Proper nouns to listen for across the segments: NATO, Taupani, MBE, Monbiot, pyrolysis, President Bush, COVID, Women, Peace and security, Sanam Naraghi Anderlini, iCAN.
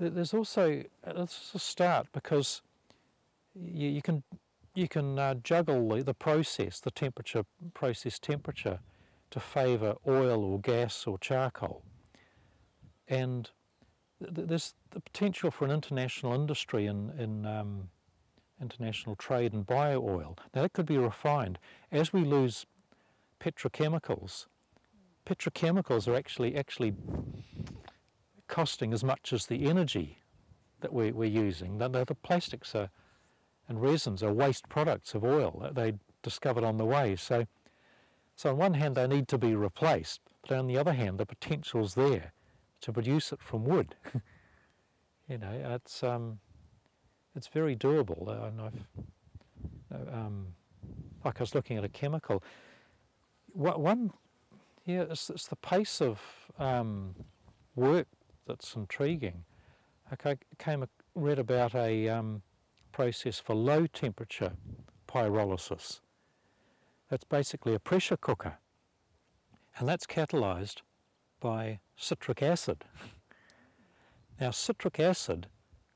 There's also, it's a start, because you can juggle the process, the temperature, process temperature, to favour oil or gas or charcoal. And there's the potential for an international industry in international trade in bio oil. Now that could be refined. As we lose petrochemicals, petrochemicals are actually costing as much as the energy that we're using. The plastics are, and resins are waste products of oil that they discovered on the way. So on one hand they need to be replaced, but on the other hand the potential's there to produce it from wood. You know, it's very doable. And like I was looking at a chemical. It's the pace of work that's intriguing. Like I read about a process for low temperature pyrolysis. That's basically a pressure cooker, and that's catalyzed by citric acid. Now citric acid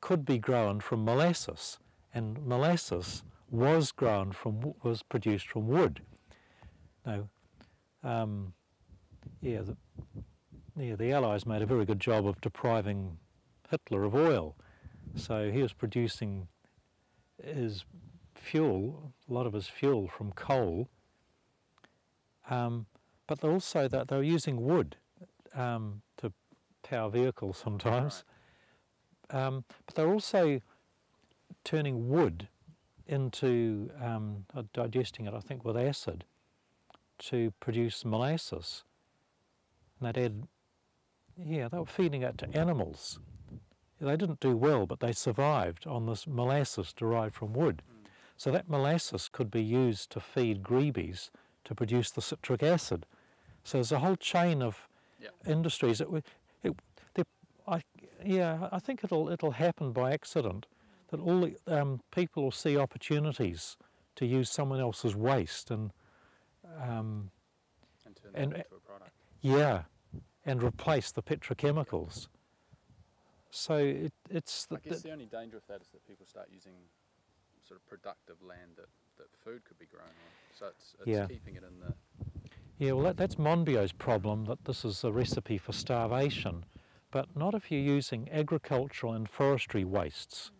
could be grown from molasses, and molasses was produced from wood. Now, the Allies made a very good job of depriving Hitler of oil, so he was producing his fuel, a lot of his fuel, from coal. But also that they were using wood to power vehicles sometimes. Right. But they're also turning wood into digesting it, I think, with acid to produce molasses. And they'd add, they were feeding it to animals. They didn't do well, but they survived on this molasses derived from wood. Mm. So that molasses could be used to feed greebies to produce the citric acid. So there's a whole chain of industries. I think it'll happen by accident, that all the people will see opportunities to use someone else's waste and turn that into a product. Yeah, and replace the petrochemicals. So I guess the only danger of that is that people start using sort of productive land that food could be grown on. So it's keeping it in the... Yeah, well that's Monbiot's problem, that this is a recipe for starvation, but not if you're using agricultural and forestry wastes.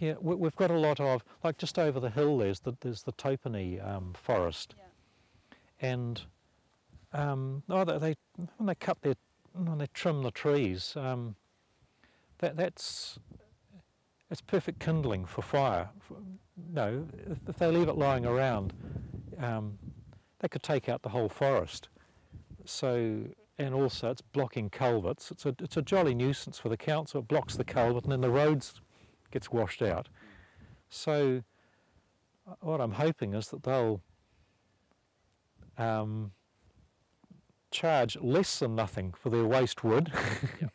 Yeah. We've got a lot of, like just over the hill there's the Taupani forest. Yeah. And when they trim the trees, it's perfect kindling for fire. If they leave it lying around, they could take out the whole forest. So, and also it's blocking culverts. It's a jolly nuisance for the council. It blocks the culvert, and then the roads gets washed out. So, what I'm hoping is that they'll charge less than nothing for their waste wood. Yeah.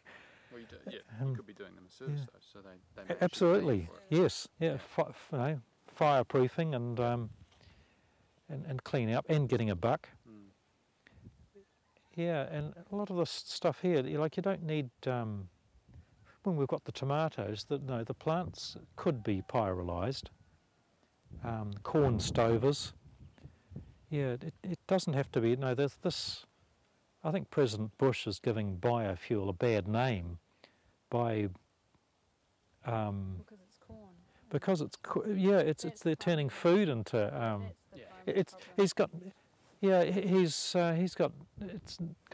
Well, you could be doing them a service though, so they absolutely, yes, yeah, fireproofing and cleaning up and getting a buck. Mm. Yeah, and a lot of this stuff here, you don't need. When we've got the tomatoes, the plants could be pyrolyzed. Corn stovers. Yeah, it doesn't have to be. No, there's this. I think President Bush is giving biofuel a bad name by because it's corn. Because they're turning food into it's got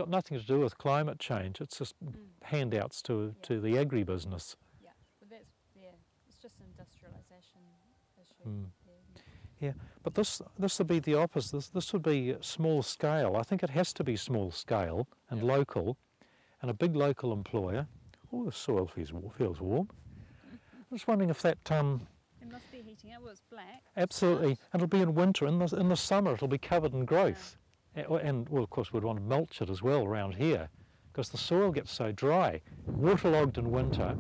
nothing to do with climate change. It's just handouts to the agribusiness. Yeah, but it's just an industrialization issue. Mm. Yeah, but this would be the opposite. This would be small scale. I think it has to be small scale and local, and a big local employer. Oh, the soil feels warm. I'm just wondering if that... it must be heating up. Well, it's black. Absolutely. And it'll be in winter. In the summer, it'll be covered in growth. Yeah. And, well, of course, we'd want to mulch it as well around here, because the soil gets so dry, waterlogged in winter,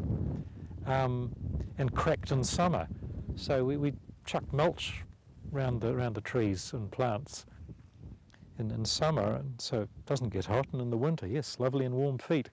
and cracked in summer. So we chuck mulch around the trees and plants in summer, and so it doesn't get hot, and in the winter, yes, lovely and warm feet.